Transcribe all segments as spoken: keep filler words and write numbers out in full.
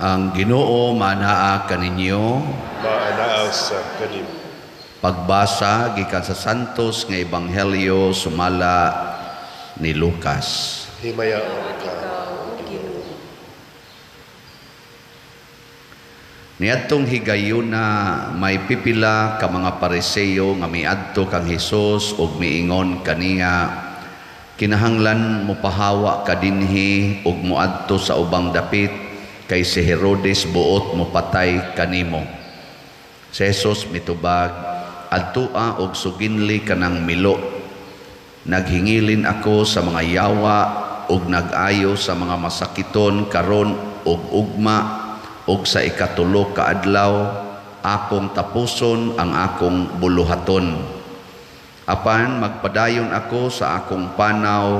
Ang Ginoo manaa kaninyo. Manaa sa kanimo. Pagbasa gikan sa Santos nga Ebanghelyo sumala ni Lucas. Himayaon ka. Niadtong higayon na may pipila ka mga Pariseyo nga miadto kang Hesus ug miingon kaniya, kinahanglan mo pahawa ka dinhi ug moadto sa ubang dapit kay si Herodes buot mo patay kanimo. Si Hesus mitubag, adtua og suginli kanang milo. Naghingilin ako sa mga yawa ug nagayo sa mga masakiton karon ug ugma ug sa ikatulo ka adlaw akong tapuson ang akong buluhaton. Apan magpadayon ako sa akong panaw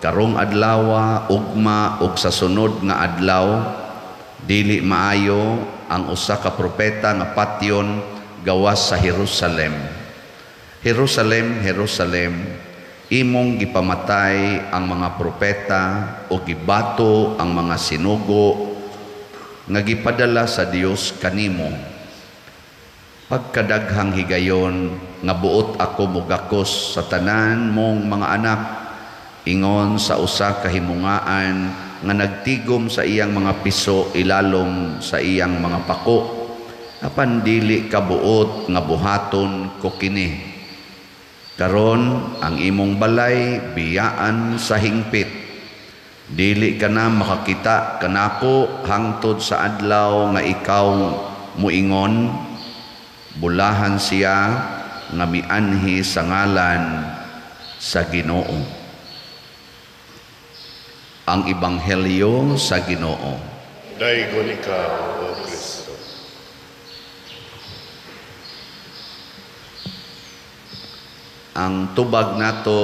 karong adlawa ugma ug sa sunod nga adlaw, dili maayo ang usa ka propeta nga patyon gawas sa Jerusalem. Jerusalem, Jerusalem, imong gipamatay ang mga propeta o gibato ang mga sinugo nga gipadala sa Dios kanimo. Pagkadaghang higayon nga buot ako mugakos sa tanan mong mga anak, ingon sa usa ka himungaan nga nagtigom sa iyang mga piso ilalom sa iyang mga pako, apan dili ka buot nga buhaton ko kini. Karon ang imong balay biyaan sa hingpit, dili ka na makakita kanako hangtod sa adlaw nga ikaw muingon bulahan siya nga mianhi sa ngalan sa Ginoo. Ang Ebanghelyo sa Ginoo. Daigon ikaw, O Kristo. Ang tubag nato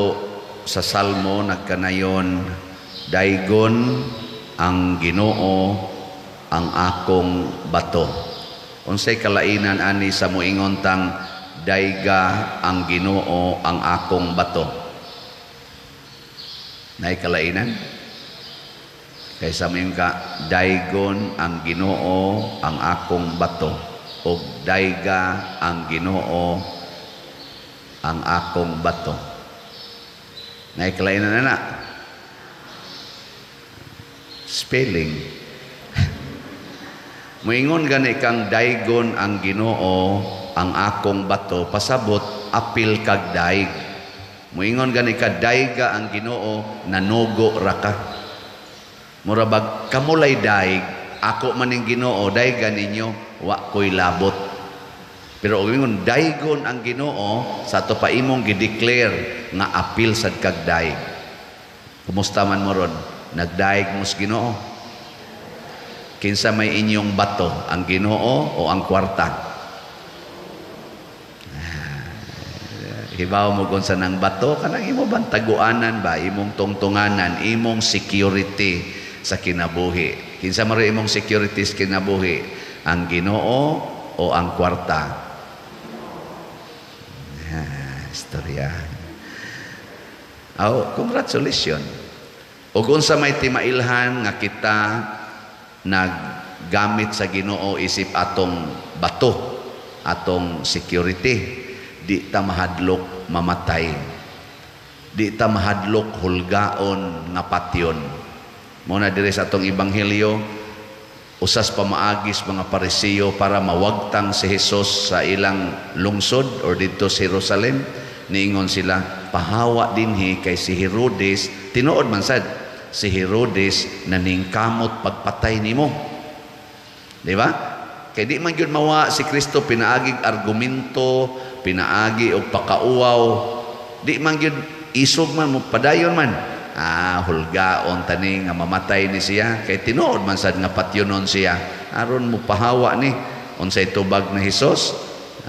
sa Salmo nagkanayon, daigon ang Ginoo ang akong bato. Unsay kalainan ani sa muingon tang daiga ang Ginoo ang akong bato? Nay kalainan kaysa ming ka daigon ang Ginoo ang akong bato o daiga ang Ginoo ang akong bato. Nay kalainan na na spelling. Moingon gani kang daigon ang Ginoo ang akong bato, pasabot apil kag daig. Moingon gani ka daiga ang Ginoo, nanugo ra ka. Murabag kamulay daig, ako maning Ginoo, daiga ninyo wa koy labot. Pero moingon daigon ang Ginoo, sa to pa imong gideclare nga apil sad kag daig. Kumusta man mo ron? Nagdaig mos Ginoo. Kinsa may inyong bato, ang Ginoo o ang kwarta? Hibaw mo kung sa nang bato, kanang imo bang taguanan ba, imong tungtunganan, imong security sa kinabuhi. Kinsa maro imong security sa kinabuhi, ang Ginoo o ang kwarta? Ah, istorya. Oh, congratulations. O kung sa may timailhan nga kita naggamit sa Ginoo isip atong bato, atong security, di ta mahadlok mamatay, di ta mahadlok hulgaon nga patyon. Muna dire sa atong Ebanghelyo, usas pamaagis mga Pariseyo para mawagtang si Hesus sa ilang lungsod or dito sa Jerusalem. Niingon sila, pahawa dinhi kay si Herodes, tinuod man sad si Herodes naningkamot pagpatay nimo, di ba? Kay di man gyud mawa si Kristo pinaagig argumento, pinaagi o pakauaw, di man yun isog man mo padayon man, ah hulgaon tani nga mamatay ni siya kay tinuod man sad nga patyonon siya aron mo pahawa ni unsay tubag na Hesus,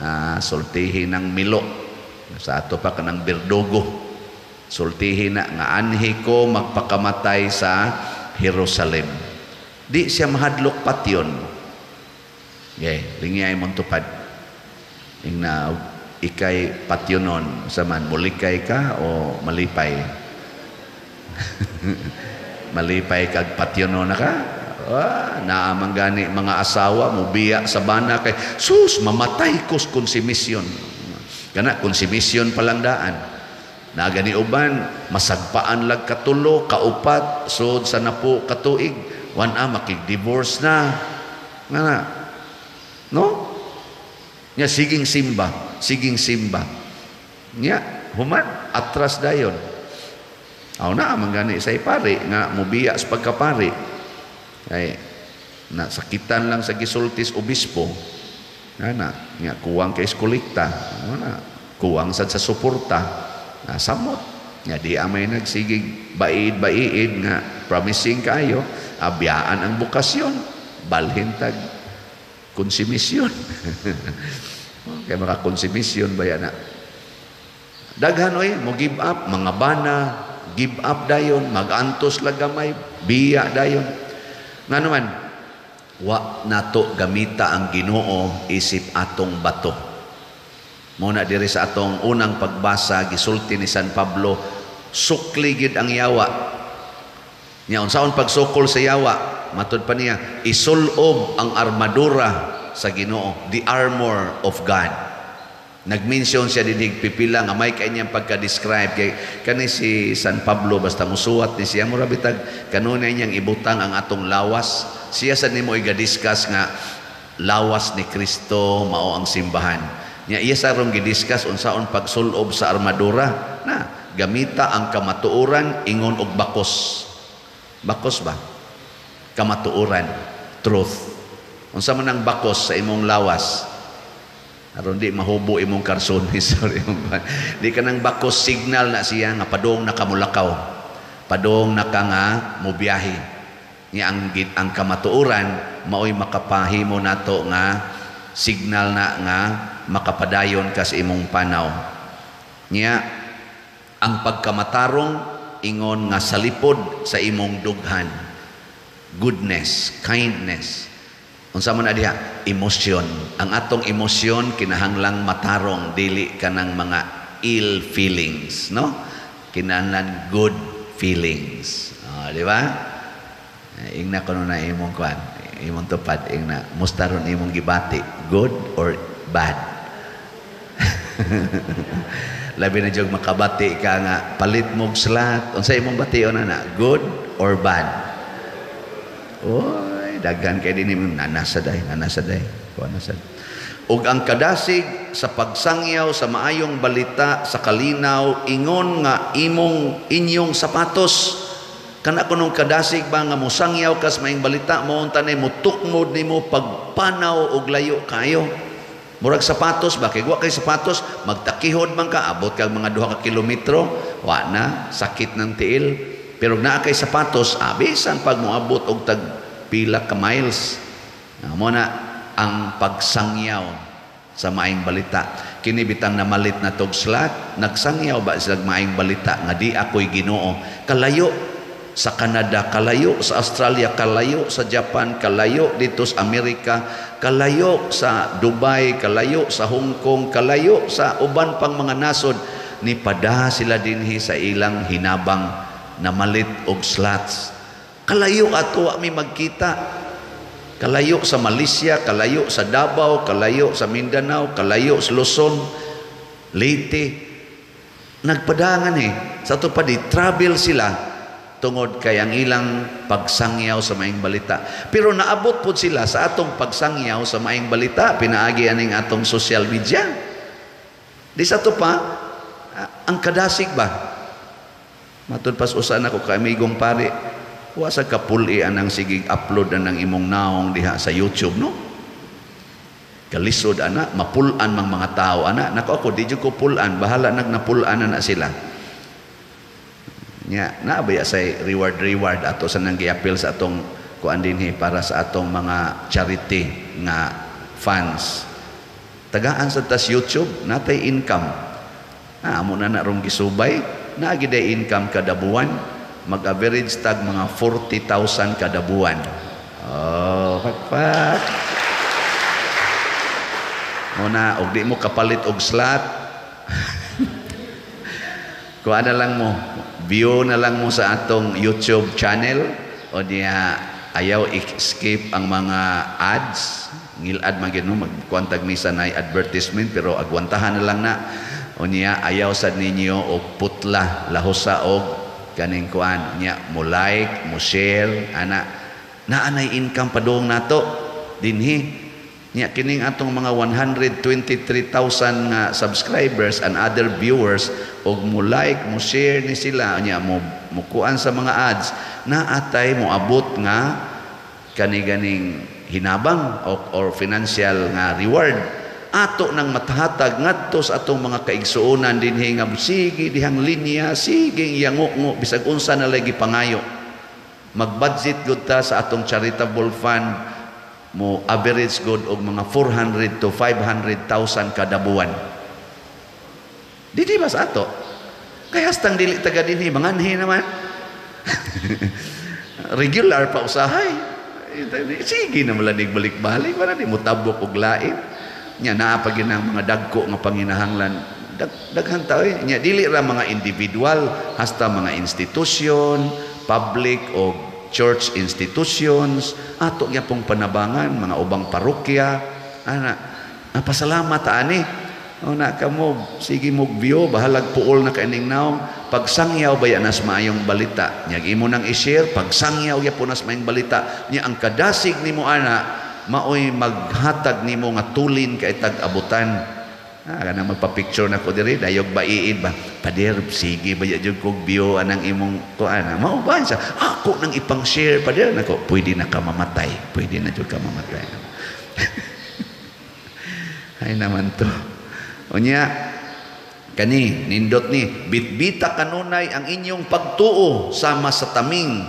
ah sultihi ng milo sa ato pa kanang berdugo, sultihi na nga anhi ko magpakamatay sa Jerusalem. Di siya mahadlok patyon. Okay, lingiay mong tupad ingna ikay patyonon saman mulikay ka o malipay. Malipay kag patyonon na ka o Wah, na manggani mga asawa mo biya sa bana kay sus mamatay kus konsumisyon. Kana konsumisyon palang daan. Na gani uban masagpaan lag katulo kaupat sud sa napo katuig wan a makig divorce na. Na. No? Nya siging simba, siging simba. Nya human atras dayon. Aw na manggani say pare nga mo biya sa pagkapare. Ay, na sakitan lang sa gisultis obispo na nga kuwang kay eskolita na kuwang sad sa suporta na samot nga di amay nagsigig baid-baid nga promising kayo abyaan ang bukasyon balhintag konsumisyon kay mga konsumisyon ba yana daghan oy mo give up mga bana give up dayon magantos lag gamay biya dayon. Nga naman, wa nato gamita ang Ginoo isip atong bato. Muna diri sa atong unang pagbasa gisulti ni San Pablo, sukli gid ang yawa. Nya unsaon pagsukol sa yawa? Matud pa niya, isulob ang armadura sa Ginoo, the armor of God. Nagmention siya dinig pipila nga may kanyang pagka-describe kay kani si San Pablo basta musuwat ni siya mura bitag kanunay niyang ibutang ang atong lawas siya sa nimo igadiskas nga lawas ni Kristo mao ang simbahan nya iya sa rong gidiskas unsaon pagsulob sa armadura na gamita ang kamatuoran ingon og bakos bakos ba kamatuoran truth unsa man ang bakos sa imong lawas aron di mahubo imong karsonis di ka nang bakos signal na siya nga padong nakamulakaw padong naka nga mubiyahe niya ang, ang kamatuoran maoy makapahimo nato nga signal na nga makapadayon kas imong panaw niya ang pagkamatarong ingon nga salipod sa imong dughan goodness kindness. Unsa man adiha emosyon ang atong emosyon kinahanglang matarong dili kanang mga ill feelings no kinahanglan good feelings oh, di ba ingna kuno na imong kwan imong tupad ingna mustaron imong gibati good or bad labi na jog makabati ka nga palit mo slat unsa imong bation na good or bad oh dagan kay dinhi nanasaday nanasaday ko nasad ug ang kadasig sa pagsangyaw sa maayong balita sa kalinaw ingon nga imong inyong sapatos kana kunong kadasig ba nga mosangyaw kas maayong balita mo untanay mo tukmod nimo pagpanaw og layo kayo murag sapatos ba kay wa kay sapatos magtakihod man ka abot kag mga duha ka kilometro wa na sakit nang tiil pero naa kay sapatos abisan pag moabot og tag pila ka miles mo na ang pagsangyaw sa maayong balita kinibitang namalit na togslat nagsangyaw ba sa maayong balita nga di ako'y Ginoo kalayo sa Canada kalayo sa Australia kalayo sa Japan kalayo dito sa Amerika kalayo sa Dubai kalayo sa Hong Kong kalayo sa uban pang mga nasod ni pada sila dinhi sa ilang hinabang namalit og slats kalayo ato ami magkita kalayo sa Malaysia kalayo sa Davao kalayo sa Mindanao kalayo sa Luzon Leyte nagpadangan eh sa ato pa di travel sila tungod kay ang ilang pagsangyaw sa maayong balita pero naabot po sila sa atong pagsangyaw sa maayong balita pinaagi aning atong social media di sa ato pa ang kadasig ba matud pas usan ako kay amigong pare wa sa kapuli anang sigig upload anang imong naong diha sa YouTube no kalisod ana mapulan mang mga tao ana nako ako di jud ko pulan bahala nag napulan na sila nya na baya say reward reward ato sa nang giapil sa atong kuan dinhi para sa atong mga charity nga funds tagaan sa tas YouTube natay income ah amo na na rong gisubay na giday income kada buwan mag-average tag mga forty thousand kada buwan. Oh, pakpak. Muna, og di mo kapalit og slot. Kuha na lang mo, view na lang mo sa atong YouTube channel o niya Ayaw escape ang mga ads. Ngilad magin no, magkwantag misa na advertisement pero agwantahan na lang na. O niya, ayaw sad ninyo o putla, lahusa o kaning kuan. Niya, mo like, mo share, ana. Naanay income pa doong nato. Dinhi. Niya, kining atong mga one hundred twenty-three thousand uh, subscribers and other viewers og mo like, mo share ni sila. Niya, mo, mo kuan sa mga ads. Naatay mo abot nga kaniganing hinabang or, or financial nga reward ato nang matahatag ngadto sa atong mga kaigsuonan dinhi nga sige dihang linya sige yangok-ngok bisag unsa na lagi pangayo mag-budget gud ta sa atong charitable fund mo average gud og mga four hundred to five hundred thousand kada buwan dinhi mas ato kay hastang dili taga dinhi manganhi naman regular pa usahay sige na malanig balik-balik para di mutabok og lain nya naa pa gyud ang mga dagko nga panginahanglan dag daghang tao eh. Nya dili ra mga individual hasta mga institusyon public o church institutions ato nga pong panabangan mga ubang parokya ana napasalamat ani una ka mo sige mo bio bahalag puol na kaning naong pagsangyaw bayanas maayong balita nya imo nang i-share pagsangyaw ya punas maayong balita nya ang kadasig nimo ana maoy maghatag nimo nga tulin kay tag-abutan ah kana magpa-picture nako diri dayog baiid ba pader sige baya jud kog bio anang imong kuan mao ba sa ako nang ipang-share pader nako pwede na ka mamatay pwede na jud ka mamatay ay naman to. O niya, kani, nindot ni, bitbita kanunay ang inyong pagtuo sama sa taming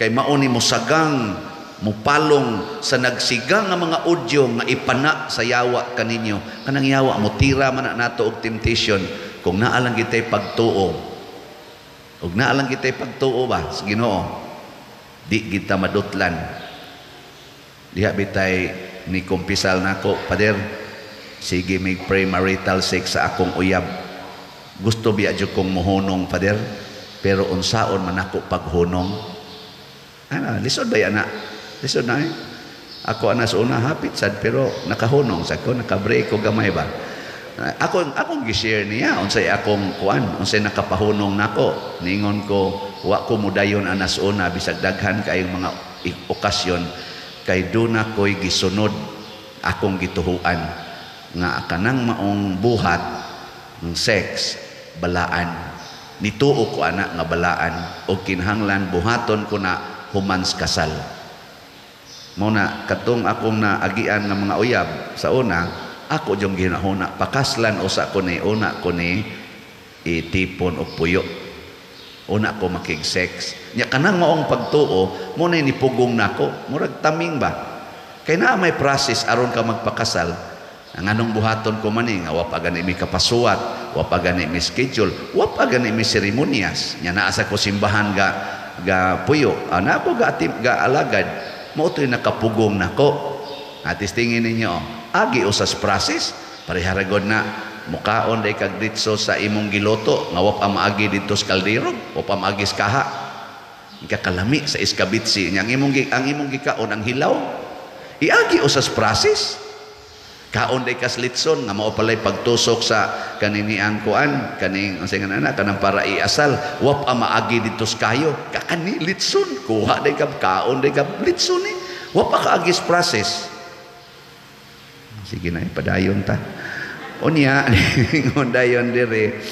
kay mauni mo sagang, mo palong sa nagsigang nga mga udyo nga ipana sa yawa kaninyo. Kanang yawa mo tira man nato og temptation kung naalang kita'y pagtuo. Kung naalang kita'y pagtuo ba sa Ginoo. Di kita madutlan. Diha bitay ni kumpisal nako, pader. Sige, may premarital sex sa akong uyab. Gusto biya dyo kong mohunong, pader. Pero unsaon man ako paghunong. Ano, lisod ba yan na? Lisod na eh. Ako anas una, hapit sad, pero nakahunong. Sad ko, nakabreak ko gamay ba? Ako, akong gishare niya. Unsay akong kuan, unsay nakapahunong nako. Ningon ko, wa ko mudayon anas una. Bisag daghan kayong mga okasyon. Kay duna ko'y gisunod. Akong gituhuan. Nga kanang maong buhat ng sex balaan nituo ko anak nga balaan o kinahanglan buhaton ko na humans kasal mao na katong akong naagian ng mga uyab sa una ako jong ginahuna pakaslan usa ko ni una ko ni itipon og puyo una ko makig sex nya kanang maong pagtuo mo na ni pugong nako murag taming ba kay naa may process aron ka magpakasal. Nganong buhaton ko maning wa pa gani mi kapasuwat wa pa gani mi schedule wa pa gani mi seremonyas nya naa sa ko simbahan ga ga puyo ana ko ga atip ga alagad mao toy nakapugong nako atis tingin ninyo agi usas prasis pareharagod na mukaon day kag ditso sa imong giloto nga wa pa maagi didto sa kaldero wa pa maagi sa kaha ikakalami sa iskabitsi nya ang imong ang imong gikaon ang hilaw iagi usas prasis kaon day kaslitson nga mao palay pagtusok sa kaniniang kuan kaning unsay ngana kanang para iasal wa pa maagi didto sa kayo kakani litson kuha day kap kaon day kap litson ni wa pa kaagis process sige na ipadayon ta unya ingon dayon dire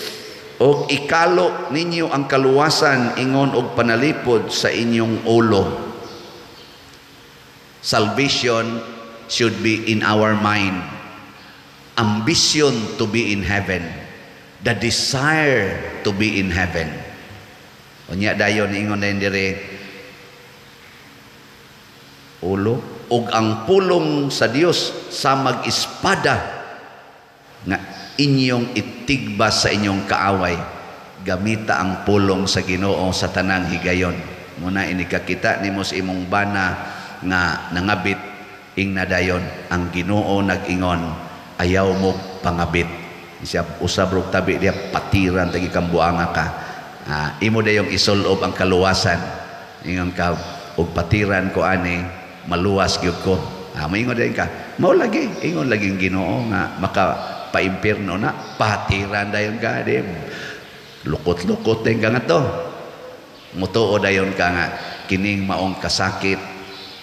og ikalo ninyo ang kaluwasan ingon og panalipod sa inyong ulo. Salvation should be in our mind. Ambition to be in heaven. The desire to be in heaven. Unya dayon ingon din dire ulo ug ang pulong sa Dios sa mag-espada nga inyong itigbas sa inyong kaaway gamita ang pulong sa Ginoo sa tanang higayon. Muna inikakita nimo sa imong bana nga nangabit ing nadayon ang Ginoo nag-ingon ayaw mo pangabit siya usab rog tabi dia patiran tagi kambuanga ka ah, imo dayong isolob ang kaluwasan ingon ka ug patiran ko ani maluwas gyud ko. Ah, maingon din ka mao lagi ingon lagi ang Ginoo nga maka paimpirno na patiran dayon ka di lukot-lukot din ka nga to mutuo dayon ka nga kining maong kasakit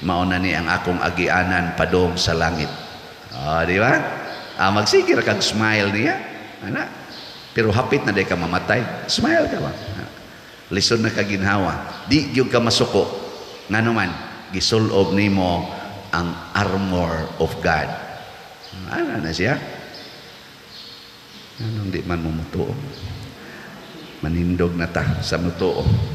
mao na ni ang akong agianan padong sa langit. Ah, di ba? Ah, magsikir kag smile niya ana pero hapit na di ka mamatay. Smile ka ba? Lison na kaginhawa di gyud ka masuko nganuman gisulob nimo ang armor of God. Ano na siya? Anong di man mo mutuo? Manindog na ta sa mutuo.